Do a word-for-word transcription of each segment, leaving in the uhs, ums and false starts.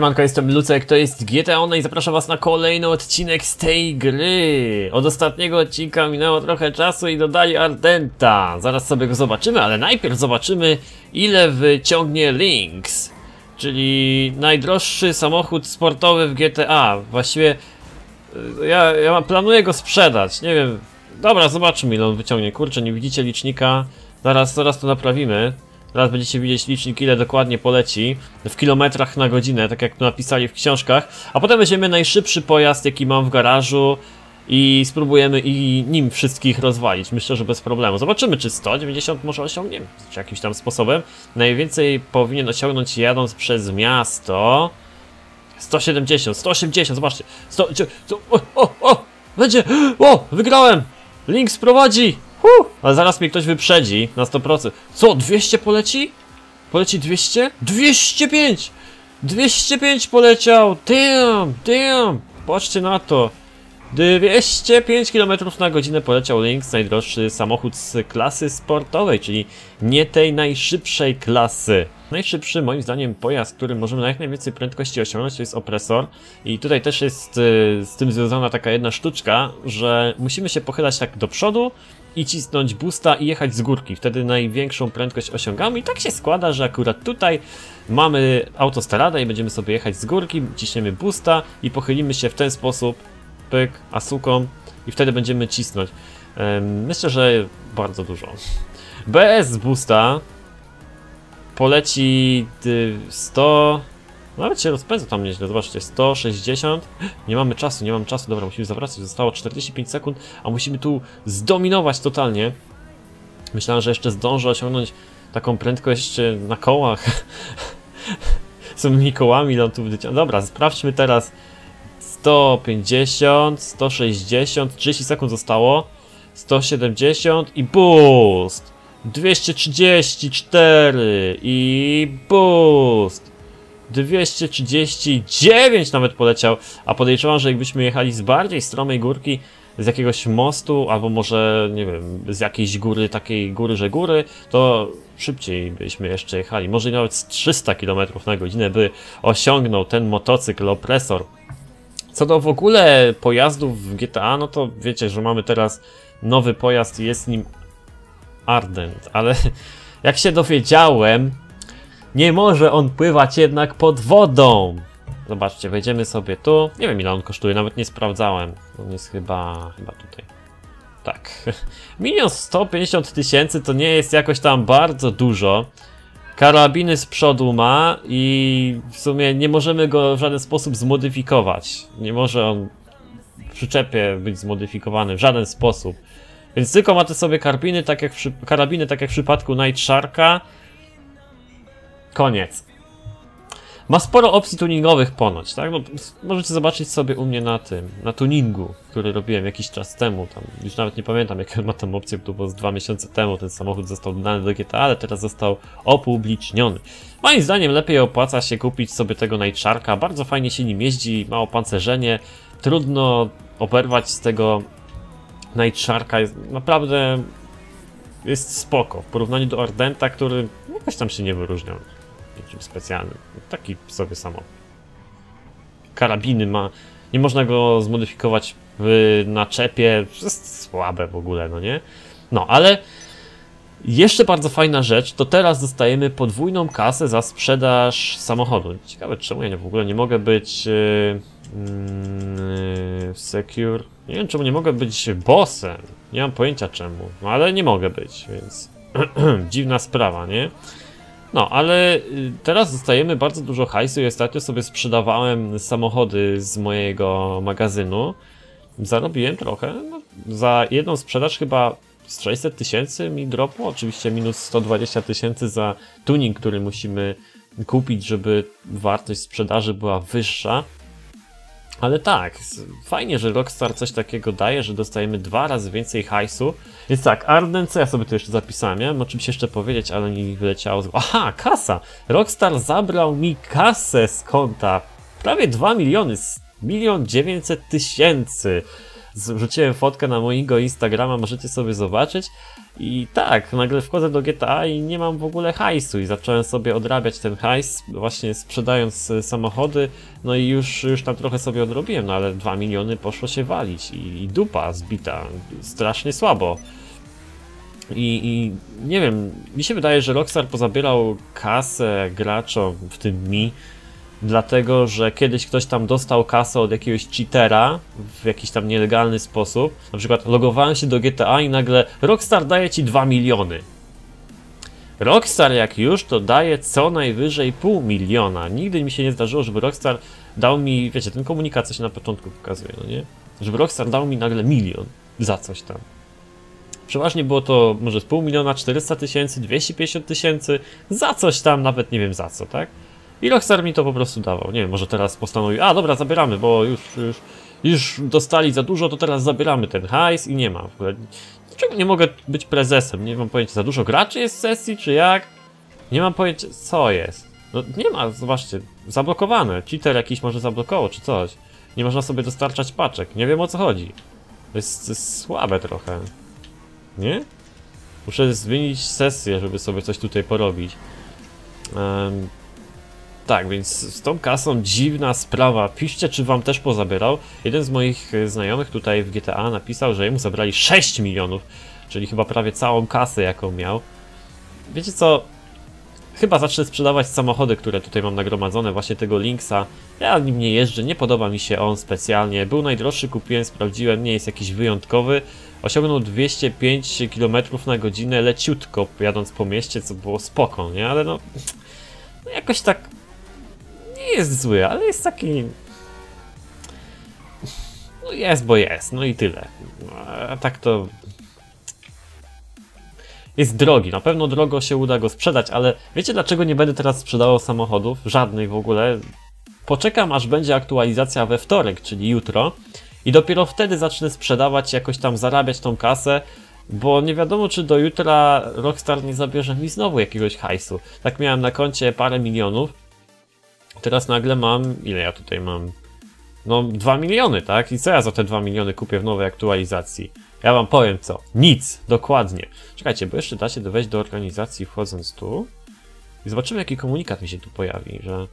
Siemanko, jestem Lucek, to jest G T A Online i zapraszam was na kolejny odcinek z tej gry. Od ostatniego odcinka minęło trochę czasu i dodali Ardenta. Zaraz sobie go zobaczymy, ale najpierw zobaczymy, ile wyciągnie Lynx, czyli najdroższy samochód sportowy w G T A. Właściwie ja, ja planuję go sprzedać, nie wiem. Dobra, zobaczmy, ile on wyciągnie. Kurczę, nie widzicie licznika, zaraz, zaraz to naprawimy. Teraz będziecie widzieć licznik, ile dokładnie poleci w kilometrach na godzinę, tak jak napisali w książkach. A potem weźmiemy najszybszy pojazd, jaki mam w garażu i spróbujemy i nim wszystkich rozwalić. Myślę, że bez problemu. Zobaczymy, czy sto dziewięćdziesiąt może osiągniemy jakimś tam sposobem. Najwięcej powinien osiągnąć jadąc przez miasto. sto siedemdziesiąt, sto osiemdziesiąt, zobaczcie. sto, o, o, o, będzie, o, wygrałem! Lynx prowadzi! Huh, ale zaraz mnie ktoś wyprzedzi na sto procent. Co? dwieście poleci? Poleci dwieście? dwieście pięć! dwieście pięć poleciał! Damn! Damn! Patrzcie na to! dwieście pięć kilometrów na godzinę poleciał Lynx, najdroższy samochód z klasy sportowej, czyli nie tej najszybszej klasy. Najszybszy, moim zdaniem, pojazd, który możemy na jak najwięcej prędkości osiągnąć, to jest Oppressor. I tutaj też jest y, z tym związana taka jedna sztuczka, że musimy się pochylać tak do przodu i cisnąć boosta i jechać z górki. Wtedy największą prędkość osiągamy i tak się składa, że akurat tutaj mamy autostradę i będziemy sobie jechać z górki, ciśniemy boosta i pochylimy się w ten sposób, pyk, asuką, i wtedy będziemy cisnąć. Ym, myślę, że bardzo dużo. B S z boosta poleci sto... Nawet się rozpędza tam nieźle, zobaczcie, sto sześćdziesiąt. Nie mamy czasu, nie mamy czasu, dobra, musimy zawracać, zostało czterdzieści pięć sekund, a musimy tu zdominować totalnie. Myślałem, że jeszcze zdążę osiągnąć taką prędkość na kołach. Z tymi kołami, no tu... Dobra, sprawdźmy teraz. sto pięćdziesiąt, sto sześćdziesiąt, trzydzieści sekund zostało. sto siedemdziesiąt i boost! dwieście trzydzieści cztery i boost! dwieście trzydzieści dziewięć nawet poleciał, a podejrzewam, że jakbyśmy jechali z bardziej stromej górki, z jakiegoś mostu, albo może, nie wiem, z jakiejś góry, takiej góry, że góry, to szybciej byśmy jeszcze jechali. Może nawet z trzysta kilometrów na godzinę by osiągnął ten motocykl Oppressor. Co do w ogóle pojazdów w G T A, no to wiecie, że mamy teraz nowy pojazd i jest nim Ardent, ale jak się dowiedziałem, nie może on pływać jednak pod wodą. Zobaczcie, wejdziemy sobie tu. Nie wiem, ile on kosztuje, nawet nie sprawdzałem. On jest chyba, chyba tutaj. Tak. milion sto pięćdziesiąt tysięcy to nie jest jakoś tam bardzo dużo. Karabiny z przodu ma i w sumie nie możemy go w żaden sposób zmodyfikować. Nie może on w przyczepie być zmodyfikowany w żaden sposób. Więc tylko ma te sobie karabiny, tak jak w, karabiny, tak jak w przypadku Night Sharka. Koniec. Ma sporo opcji tuningowych ponoć, tak? No, możecie zobaczyć sobie u mnie na tym, na tuningu, który robiłem jakiś czas temu. Tam, już nawet nie pamiętam, jaką ma tam opcję, bo z dwa miesiące temu ten samochód został dodany do G T A, ale teraz został opubliczniony. Moim zdaniem lepiej opłaca się kupić sobie tego Night Sharka. Bardzo fajnie się nim jeździ, ma opancerzenie. Trudno oberwać z tego Night Sharka. Jest, naprawdę jest spoko w porównaniu do Ardenta, który jakoś tam się nie wyróżniał niczym specjalnym. Taki sobie samo. Karabiny ma. Nie można go zmodyfikować w naczepie. Jest słabe w ogóle, no nie? No, ale jeszcze bardzo fajna rzecz, to teraz dostajemy podwójną kasę za sprzedaż samochodu. Ciekawe, czemu ja nie, w ogóle nie mogę być yy, yy, secure. Nie wiem, czemu nie mogę być bossem. Nie mam pojęcia czemu, no ale nie mogę być, więc dziwna sprawa, nie? No, ale teraz dostajemy bardzo dużo hajsu i ostatnio sobie sprzedawałem samochody z mojego magazynu. Zarobiłem trochę, no, za jedną sprzedaż chyba z sześćset tysięcy mi dropło, oczywiście minus sto dwadzieścia tysięcy za tuning, który musimy kupić, żeby wartość sprzedaży była wyższa. Ale tak, fajnie, że Rockstar coś takiego daje, że dostajemy dwa razy więcej hajsu. Więc tak, Ardent, co ja sobie tu jeszcze zapisałem? Miałem o czymś jeszcze powiedzieć, ale mi wyleciało z... Aha, kasa! Rockstar zabrał mi kasę z konta. Prawie dwa miliony, milion dziewięćset tysięcy. Wrzuciłem fotkę na mojego Instagrama, możecie sobie zobaczyć. I tak, nagle wchodzę do G T A i nie mam w ogóle hajsu i zacząłem sobie odrabiać ten hajs, właśnie sprzedając samochody, no i już, już tam trochę sobie odrobiłem, no ale dwa miliony poszło się walić i, i dupa zbita, strasznie słabo. I, I nie wiem, mi się wydaje, że Rockstar pozabierał kasę graczom, w tym mi, dlatego, że kiedyś ktoś tam dostał kasę od jakiegoś cheatera w jakiś tam nielegalny sposób. Na przykład logowałem się do G T A i nagle Rockstar daje ci dwa miliony. Rockstar jak już, to daje co najwyżej pół miliona. Nigdy mi się nie zdarzyło, żeby Rockstar dał mi, wiecie, ten komunikat, co się na początku pokazuje, no nie? Żeby Rockstar dał mi nagle milion za coś tam. Przeważnie było to może z pół miliona, czterysta tysięcy, dwieście pięćdziesiąt tysięcy, za coś tam, nawet nie wiem za co, tak? I Rockstar mi to po prostu dawał. Nie wiem, może teraz postanowił, a dobra, zabieramy, bo już, już, już dostali za dużo, to teraz zabieramy ten hajs i nie ma. Dlaczego nie mogę być prezesem? Nie mam pojęcia, za dużo graczy jest w sesji, czy jak? Nie mam pojęcia, co jest. No nie ma, zobaczcie, zablokowane. Cheater jakiś może zablokował, czy coś. Nie można sobie dostarczać paczek, nie wiem o co chodzi. To jest, to jest słabe trochę. Nie? Muszę zmienić sesję, żeby sobie coś tutaj porobić. Um, tak, więc z tą kasą dziwna sprawa. Piszcie, czy wam też pozabierał. Jeden z moich znajomych tutaj w G T A napisał, że jemu zabrali sześć milionów, czyli chyba prawie całą kasę, jaką miał. Wiecie co? Chyba zacznę sprzedawać samochody, które tutaj mam nagromadzone, właśnie tego Lynxa. Ja nim nie jeżdżę, nie podoba mi się on specjalnie. Był najdroższy, kupiłem, sprawdziłem, nie jest jakiś wyjątkowy. Osiągnął dwieście pięć kilometrów na godzinę leciutko, jadąc po mieście, co było spoko, nie? Ale no, no jakoś tak nie jest zły, ale jest taki... No jest, bo jest, no i tyle. A tak to... Jest drogi, na pewno drogo się uda go sprzedać, ale wiecie dlaczego nie będę teraz sprzedawał samochodów? Żadnych w ogóle. Poczekam, aż będzie aktualizacja we wtorek, czyli jutro. I dopiero wtedy zacznę sprzedawać, jakoś tam zarabiać tą kasę, bo nie wiadomo, czy do jutra Rockstar nie zabierze mi znowu jakiegoś hajsu. Tak miałem na koncie parę milionów. Teraz nagle mam... Ile ja tutaj mam? No dwa miliony, tak? I co ja za te dwa miliony kupię w nowej aktualizacji? Ja wam powiem co. Nic. Dokładnie. Czekajcie, bo jeszcze da się wejść do organizacji wchodząc tu. I zobaczymy, jaki komunikat mi się tu pojawi, że...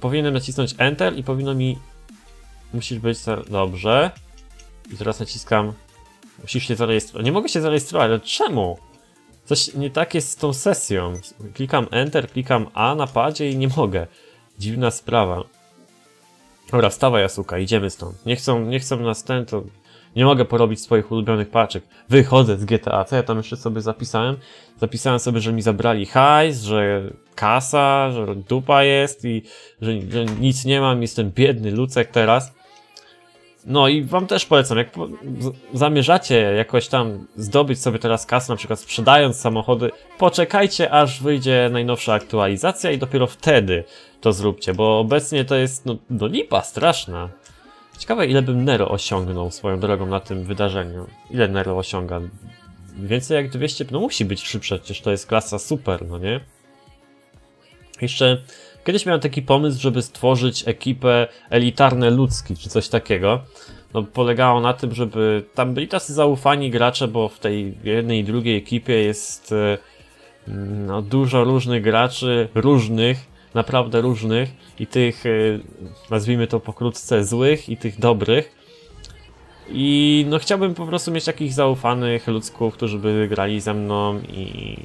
Powinienem nacisnąć Enter i powinno mi... Musisz być... Dobrze. I teraz naciskam... Musisz się zarejestrować. Nie mogę się zarejestrować, ale czemu? Coś nie tak jest z tą sesją. Klikam Enter, klikam A na padzie i nie mogę. Dziwna sprawa. Dobra, wstawaj Jasuka, idziemy stąd. Nie chcą, nie chcą nas ten, to... Nie mogę porobić swoich ulubionych paczek. Wychodzę z G T A. Co ja tam jeszcze sobie zapisałem? Zapisałem sobie, że mi zabrali hajs, że kasa, że dupa jest i że, że nic nie mam. Jestem biedny Lucek teraz. No i wam też polecam, jak po, zamierzacie jakoś tam zdobyć sobie teraz kasę, na przykład sprzedając samochody, poczekajcie, aż wyjdzie najnowsza aktualizacja i dopiero wtedy to zróbcie, bo obecnie to jest no, no lipa straszna. Ciekawe, ile bym Nero osiągnął swoją drogą na tym wydarzeniu. Ile Nero osiąga? Więcej jak dwieście? No musi być trzy przecież, to jest klasa super, no nie? Jeszcze kiedyś miałem taki pomysł, żeby stworzyć ekipę elitarne ludzki, czy coś takiego. No polegało na tym, żeby tam byli tacy zaufani gracze, bo w tej jednej i drugiej ekipie jest no, dużo różnych graczy, różnych. Naprawdę różnych i tych, nazwijmy to pokrótce, złych i tych dobrych. I no chciałbym po prostu mieć takich zaufanych ludzków, którzy by grali ze mną i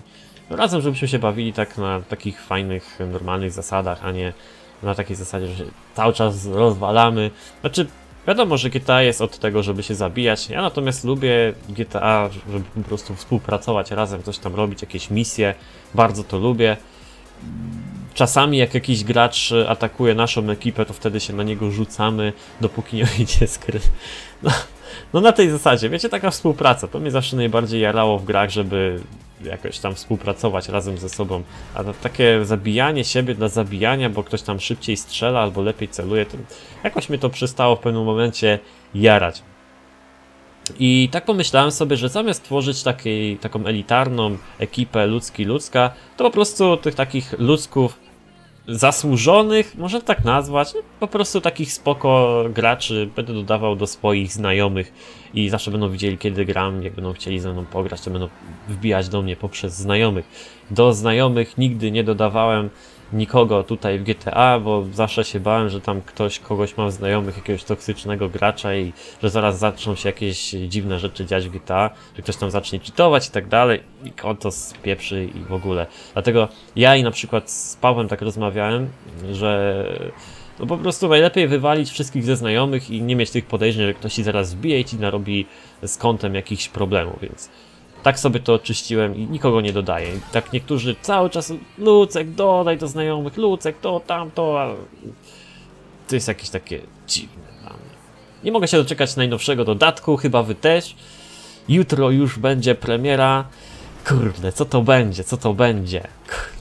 no, razem, żebyśmy się bawili tak na takich fajnych, normalnych zasadach, a nie na takiej zasadzie, że się cały czas rozwalamy. Znaczy, wiadomo, że G T A jest od tego, żeby się zabijać. Ja natomiast lubię G T A, żeby po prostu współpracować razem, coś tam robić, jakieś misje. Bardzo to lubię. Czasami jak jakiś gracz atakuje naszą ekipę, to wtedy się na niego rzucamy, dopóki nie wyjdzie z gry. No, no na tej zasadzie, wiecie, taka współpraca. To mnie zawsze najbardziej jarało w grach, żeby jakoś tam współpracować razem ze sobą. A to takie zabijanie siebie dla zabijania, bo ktoś tam szybciej strzela albo lepiej celuje, to jakoś mnie to przestało w pewnym momencie jarać. I tak pomyślałem sobie, że zamiast tworzyć takiej, taką elitarną ekipę ludzki-ludzka, to po prostu tych takich ludzków zasłużonych, może tak nazwać, no, po prostu takich spoko graczy będę dodawał do swoich znajomych i zawsze będą widzieli, kiedy gram, jak będą chcieli ze mną pograć, to będą wbijać do mnie poprzez znajomych. Do znajomych nigdy nie dodawałem nikogo tutaj w G T A, bo zawsze się bałem, że tam ktoś kogoś ma w znajomych, jakiegoś toksycznego gracza i że zaraz zaczną się jakieś dziwne rzeczy dziać w G T A, że ktoś tam zacznie cheatować i tak dalej i on to spieprzy i w ogóle. Dlatego ja i na przykład z Pawłem tak rozmawiałem, że no po prostu najlepiej wywalić wszystkich ze znajomych i nie mieć tych podejrzeń, że ktoś ci zaraz wbije i ci narobi z kątem jakichś problemów, więc tak sobie to oczyściłem i nikogo nie dodaję. Tak niektórzy cały czas, Lucek, dodaj do znajomych, Lucek, to, tamto, a to jest jakieś takie dziwne dla mnie. Nie mogę się doczekać najnowszego dodatku, chyba wy też. Jutro już będzie premiera. Kurde, co to będzie, co to będzie?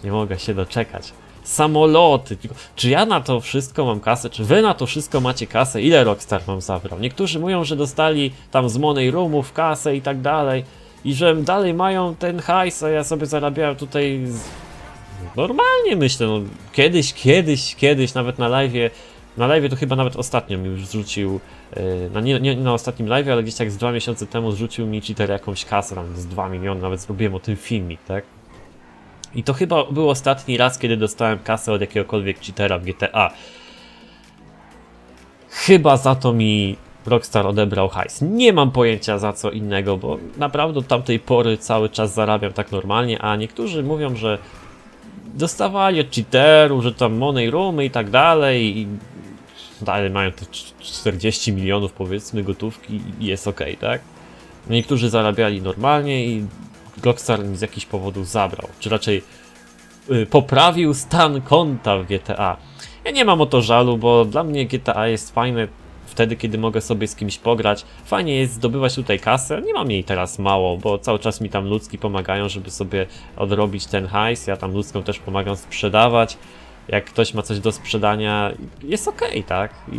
Nie mogę się doczekać. Samoloty, czy ja na to wszystko mam kasę, czy wy na to wszystko macie kasę? Ile Rockstar wam zabrał? Niektórzy mówią, że dostali tam z Money Roomów kasę i tak dalej. I że dalej mają ten hajs, a ja sobie zarabiałem tutaj z... normalnie myślę, no kiedyś, kiedyś, kiedyś, nawet na live'ie, na live'ie to chyba nawet ostatnio mi już zrzucił, yy, na, nie, nie na ostatnim live'ie, ale gdzieś tak z dwa miesiące temu zrzucił mi cheater jakąś kasę, tam z dwa miliony, nawet zrobiłem o tym filmik, tak? I to chyba był ostatni raz, kiedy dostałem kasę od jakiegokolwiek cheatera w G T A. Chyba za to mi Rockstar odebrał hajs. Nie mam pojęcia za co innego, bo naprawdę od tamtej pory cały czas zarabiam tak normalnie, a niektórzy mówią, że dostawali od cheaterów, że tam money roomy i tak dalej i dalej mają te czterdzieści milionów powiedzmy gotówki i jest ok, tak? Niektórzy zarabiali normalnie i Rockstar mi z jakichś powodów zabrał, czy raczej yy, poprawił stan konta w G T A. Ja nie mam o to żalu, bo dla mnie G T A jest fajne wtedy, kiedy mogę sobie z kimś pograć. Fajnie jest zdobywać tutaj kasę, nie mam jej teraz mało, bo cały czas mi tam ludzki pomagają, żeby sobie odrobić ten hajs, ja tam ludzką też pomagam sprzedawać, jak ktoś ma coś do sprzedania, jest okej, okay, tak? I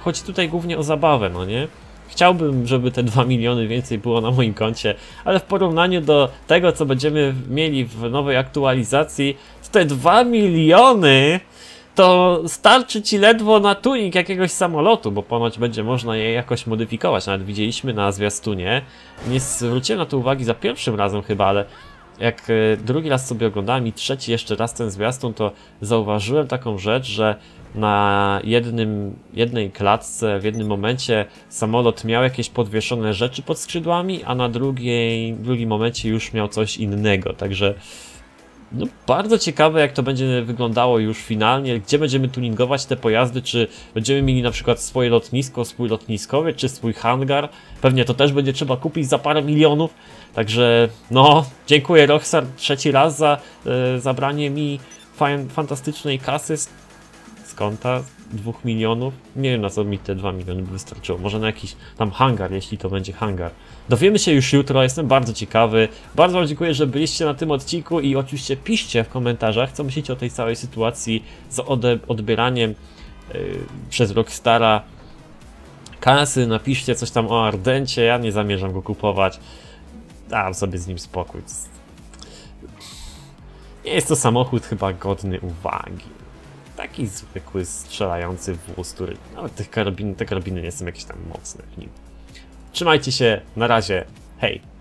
chodzi tutaj głównie o zabawę, no nie? Chciałbym, żeby te dwa miliony więcej było na moim koncie, ale w porównaniu do tego, co będziemy mieli w nowej aktualizacji, to te dwa miliony... to starczy ci ledwo na tuning jakiegoś samolotu, bo ponoć będzie można je jakoś modyfikować. Nawet widzieliśmy na zwiastunie. Nie zwróciłem na to uwagi za pierwszym razem chyba, ale jak drugi raz sobie oglądałem i trzeci jeszcze raz ten zwiastun, to zauważyłem taką rzecz, że na jednym, jednej klatce w jednym momencie samolot miał jakieś podwieszone rzeczy pod skrzydłami, a na drugiej, w drugim momencie już miał coś innego, także... no bardzo ciekawe jak to będzie wyglądało już finalnie, gdzie będziemy tuningować te pojazdy, czy będziemy mieli na przykład swoje lotnisko, swój lotniskowiec, czy swój hangar, pewnie to też będzie trzeba kupić za parę milionów, także no, dziękuję Rockstar trzeci raz za e, zabranie mi fan, fantastycznej kasy z, z konta dwóch milionów, nie wiem na co mi te dwa miliony by wystarczyło, może na jakiś tam hangar, jeśli to będzie hangar. Dowiemy się już jutro, jestem bardzo ciekawy. Bardzo wam dziękuję, że byliście na tym odcinku i oczywiście piszcie w komentarzach, co myślicie o tej całej sytuacji z odbieraniem yy, przez Rockstara kasy, napiszcie coś tam o Ardencie, ja nie zamierzam go kupować, dam sobie z nim spokój. Nie jest to samochód chyba godny uwagi. Taki zwykły, strzelający wóz, który... nawet tych karabin, te karabiny nie są jakieś tam mocne w nim. Trzymajcie się, na razie, hej!